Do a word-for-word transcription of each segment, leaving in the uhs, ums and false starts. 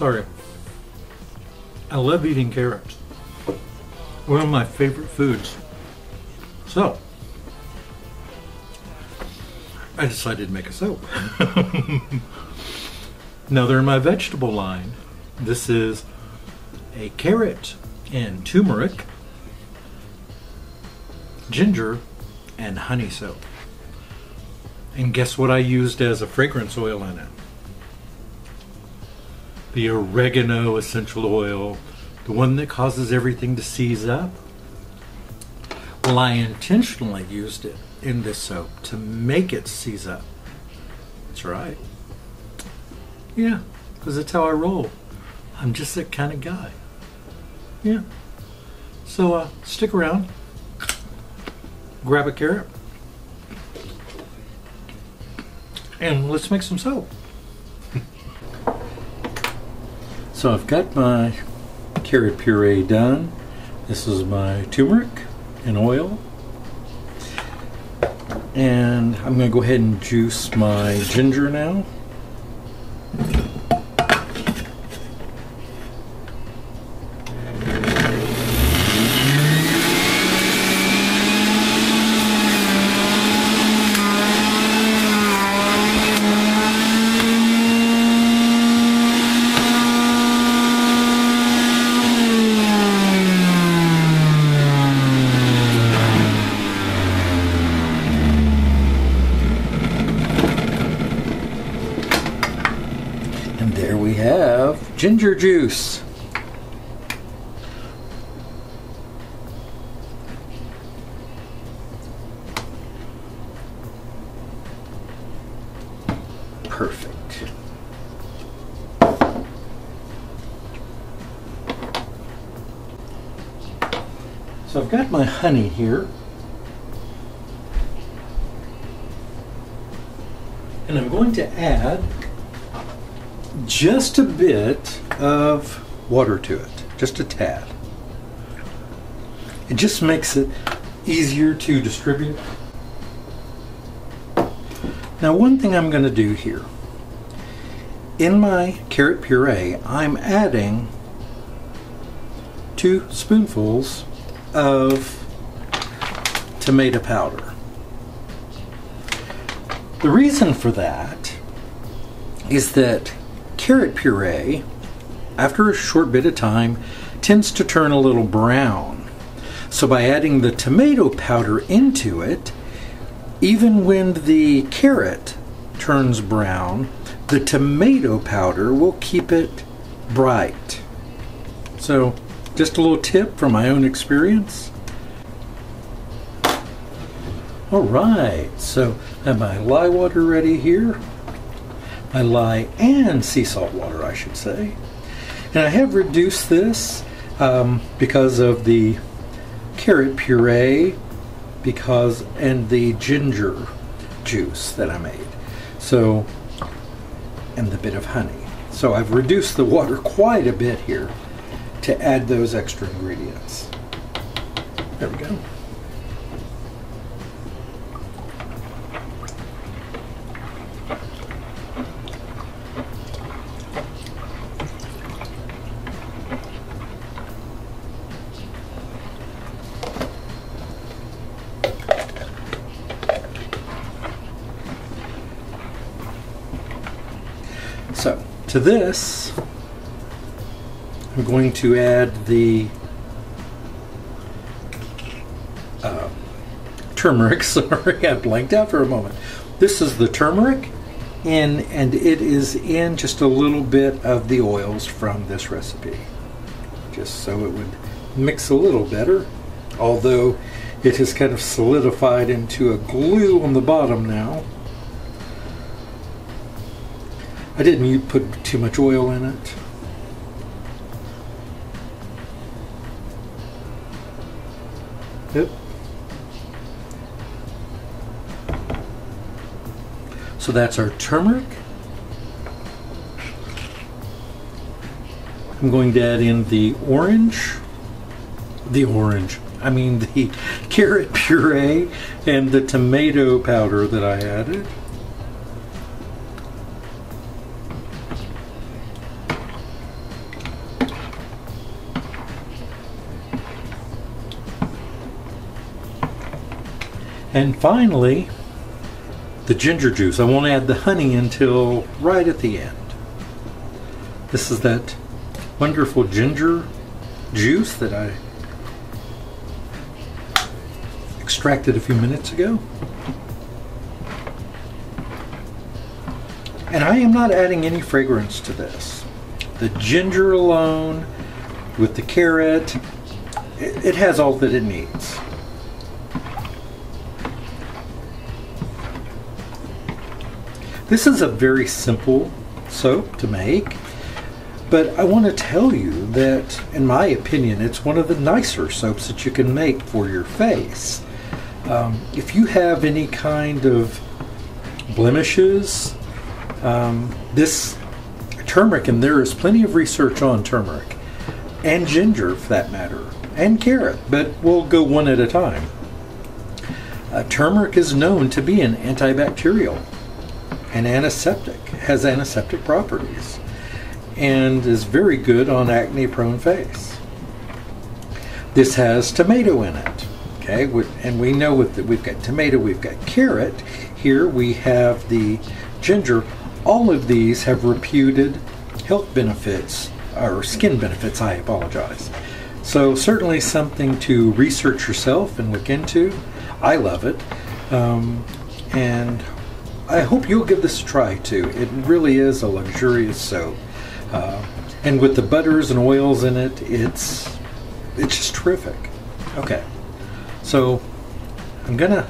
Sorry. I love eating carrots. One of my favorite foods. So, I decided to make a soap. Now they're in my vegetable line. This is a carrot and turmeric, ginger, and honey soap. And guess what I used as a fragrance oil in it? The oregano essential oil, the one that causes everything to seize up. Well, I intentionally used it in this soap to make it seize up. That's right. Yeah, because that's how I roll. I'm just that kind of guy. Yeah. So uh, stick around. Grab a carrot. And let's make some soap. So I've got my carrot puree done. This is my turmeric and oil. And I'm going to go ahead and juice my ginger now. Ginger juice. Perfect. So I've got my honey here. And I'm going to add just a bit of water to it, just a tad. It just makes it easier to distribute. Now, one thing I'm going to do here, in my carrot puree, I'm adding two spoonfuls of tomato powder. The reason for that is that carrot puree, after a short bit of time, tends to turn a little brown. So by adding the tomato powder into it, even when the carrot turns brown, the tomato powder will keep it bright. So just a little tip from my own experience. All right, so I have my lye water ready here. My lye and sea salt water, I should say. And I have reduced this um, because of the carrot puree because and the ginger juice that I made. So, and the bit of honey. So I've reduced the water quite a bit here to add those extra ingredients. There we go. So, to this, I'm going to add the uh, turmeric. Sorry, I blanked out for a moment. This is the turmeric, in, and it is in just a little bit of the oils from this recipe, just so it would mix a little better, although it has kind of solidified into a glue on the bottom now. I didn't put too much oil in it. Yep. So that's our turmeric. I'm going to add in the orange. The orange. I mean the carrot puree and the tomato powder that I added. And finally, the ginger juice. I won't add the honey until right at the end. This is that wonderful ginger juice that I extracted a few minutes ago. And I am not adding any fragrance to this. The ginger alone with the carrot, it, it has all that it needs. This is a very simple soap to make, but I want to tell you that, in my opinion, it's one of the nicer soaps that you can make for your face. Um, if you have any kind of blemishes, um, this turmeric, and there is plenty of research on turmeric, and ginger for that matter, and carrot, but we'll go one at a time. Uh, turmeric is known to be an antibacterial and antiseptic, has antiseptic properties, and is very good on acne-prone face. This has tomato in it, okay, and we know that we've got tomato, we've got carrot, here we have the ginger. All of these have reputed health benefits, or skin benefits, I apologize. So certainly something to research yourself and look into. I love it, um, and I hope you'll give this a try too. It really is a luxurious soap. Uh, and with the butters and oils in it, it's it's just terrific. Okay, so I'm gonna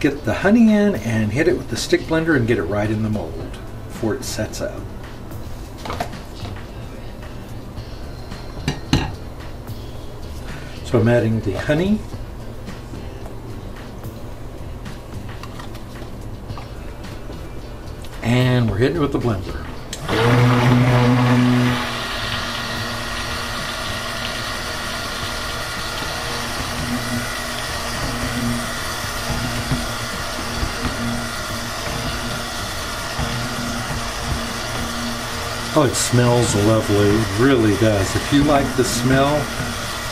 get the honey in and hit it with the stick blender and get it right in the mold before it sets up. So I'm adding the honey. And we're hitting it with the blender. Oh, it smells lovely. It really does. If you like the smell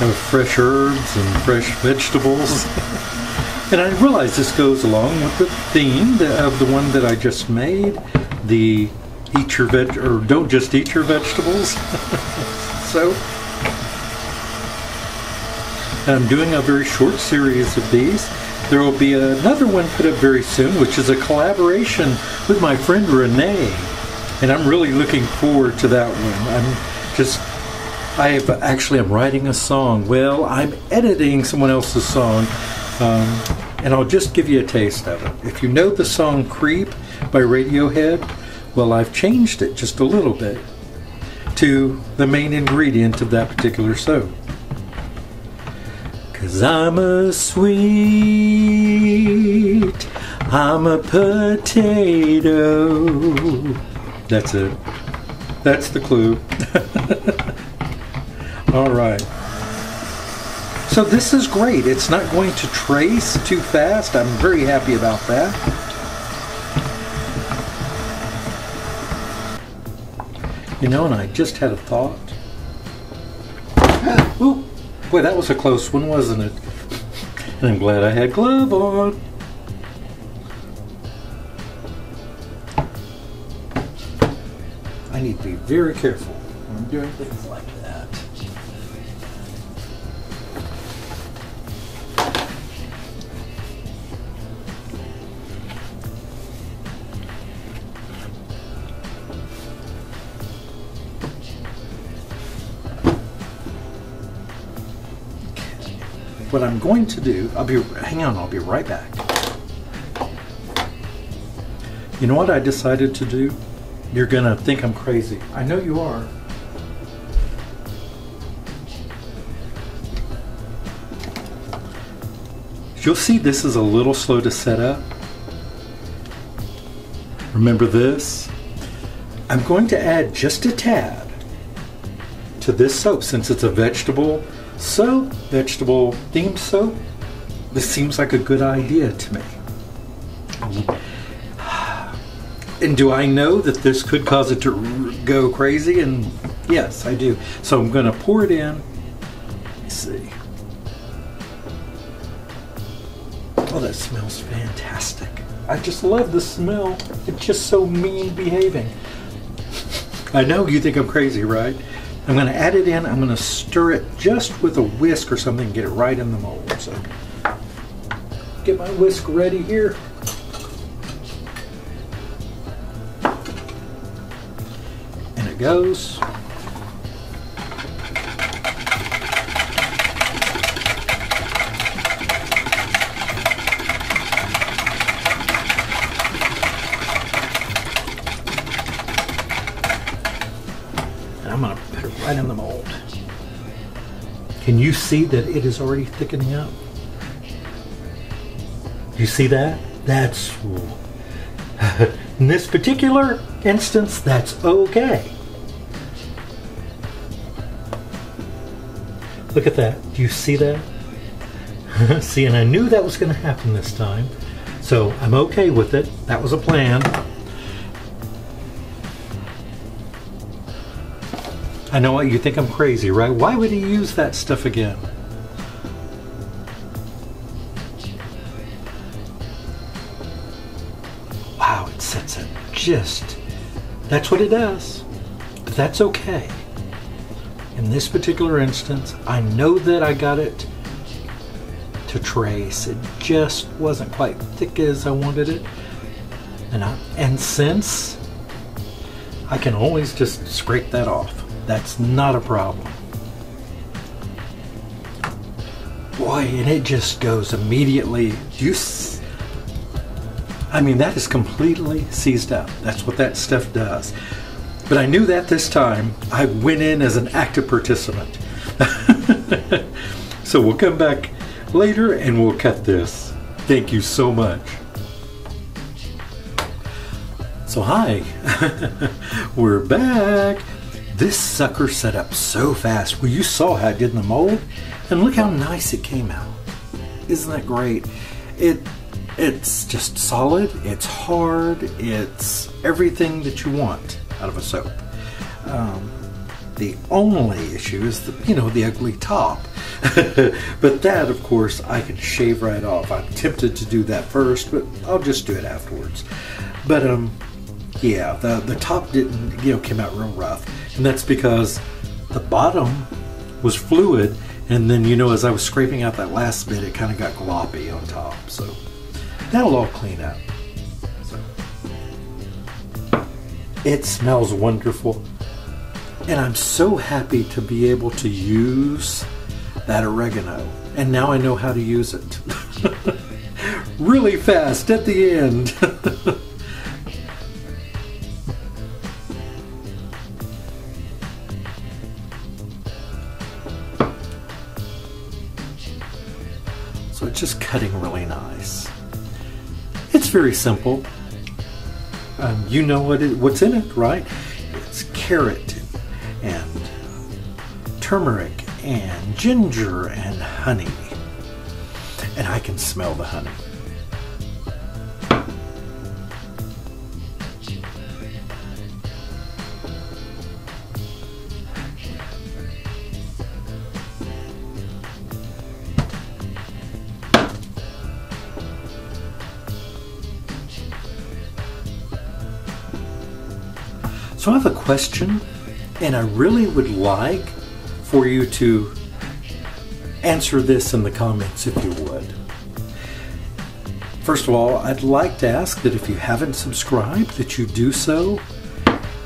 of fresh herbs and fresh vegetables, and I realize this goes along with the theme of the one that I just made, the eat your veg, or don't just eat your vegetables. So, and I'm doing a very short series of these. There will be another one put up very soon, which is a collaboration with my friend Renee, and I'm really looking forward to that one. I'm just, I've actually, I'm writing a song. Well, I'm editing someone else's song. Um, and I'll just give you a taste of it. If you know the song Creep by Radiohead, well, I've changed it just a little bit to the main ingredient of that particular soap. 'Cause I'm a sweet, I'm a potato. That's it. That's the clue. All right. So this is great. It's not going to trace too fast. I'm very happy about that. You know, and I just had a thought. Ah, ooh, boy, that was a close one, wasn't it? And I'm glad I had glove on. I need to be very careful when I'm doing things like that. What I'm going to do, I'll be, hang on, I'll be right back. You know what I decided to do? You're gonna think I'm crazy. I know you are. You'll see this is a little slow to set up. Remember this? I'm going to add just a tad to this soap since it's a vegetable soap, vegetable themed soap. This seems like a good idea to me. And do I know that this could cause it to go crazy? And yes, I do. So I'm going to pour it in. Let's see. that smells fantastic. I just love the smell. It's just so mean behaving. I know you think I'm crazy, right? I'm gonna add it in, I'm gonna stir it just with a whisk or something, get it right in the mold. So get my whisk ready here. And it goes. I'm going to put it right in the mold. Can you see that it is already thickening up? You see that? That's... in this particular instance, that's okay. Look at that. Do you see that? See, and I knew that was going to happen this time. So I'm okay with it. That was a plan. I know what you think, I'm crazy, right? Why would he use that stuff again? Wow, it sets it just, that's what it does. But that's okay. In this particular instance, I know that I got it to trace. It just wasn't quite thick as I wanted it. And, I, and since, I can always just scrape that off. That's not a problem. Boy, and it just goes immediately. Do you s I mean, that is completely seized up. That's what that stuff does. But I knew that this time. I went in as an active participant. So we'll come back later and we'll cut this. Thank you so much. So hi, we're back. This sucker set up so fast. Well, you saw how it did in the mold, and look how nice it came out. Isn't that great? It, it's just solid, it's hard, it's everything that you want out of a soap. Um, the only issue is the, you know, the ugly top. But that, of course, I can shave right off. I'm tempted to do that first, but I'll just do it afterwards. But um, yeah, the, the top didn't, you know, came out real rough. And that's because the bottom was fluid, and then, you know, as I was scraping out that last bit, it kind of got gloppy on top. So that'll all clean up. So it smells wonderful, and I'm so happy to be able to use that oregano, and now I know how to use it. Really fast at the end. So it's just cutting really nice. It's very simple. Um, you know what it, what's in it, right? It's carrot and turmeric and ginger and honey. And I can smell the honey. So I have a question, and I really would like for you to answer this in the comments if you would. First of all, I'd like to ask that if you haven't subscribed, that you do so,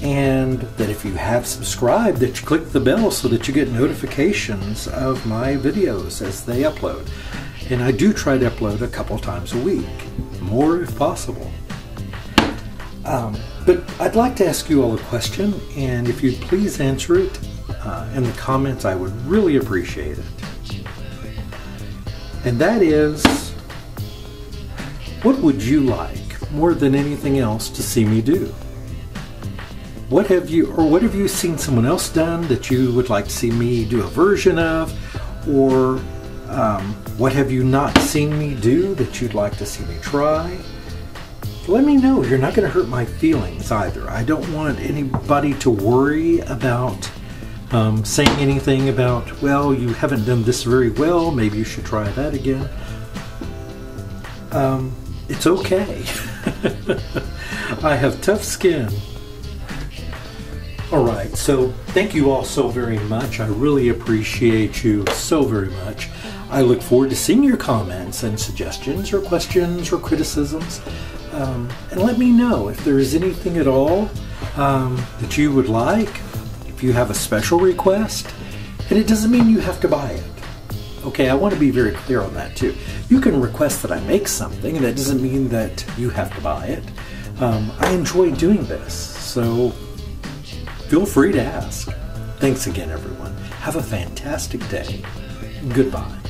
and that if you have subscribed, that you click the bell so that you get notifications of my videos as they upload. And I do try to upload a couple times a week, more if possible. Um, but I'd like to ask you all a question, and if you'd please answer it uh, in the comments, I would really appreciate it. And that is, what would you like more than anything else to see me do? What have you, or what have you seen someone else done that you would like to see me do a version of, or um, what have you not seen me do that you'd like to see me try? Let me know. You're not going to hurt my feelings either. I don't want anybody to worry about um, saying anything about, well, you haven't done this very well, maybe you should try that again. Um, it's okay. I have tough skin. All right, so thank you all so very much. I really appreciate you so very much. I look forward to seeing your comments and suggestions or questions or criticisms. Um, and let me know if there is anything at all um, that you would like, if you have a special request. And it doesn't mean you have to buy it. Okay, I want to be very clear on that too. You can request that I make something, and that doesn't mean that you have to buy it. Um, I enjoy doing this, so feel free to ask. Thanks again, everyone. Have a fantastic day. Goodbye.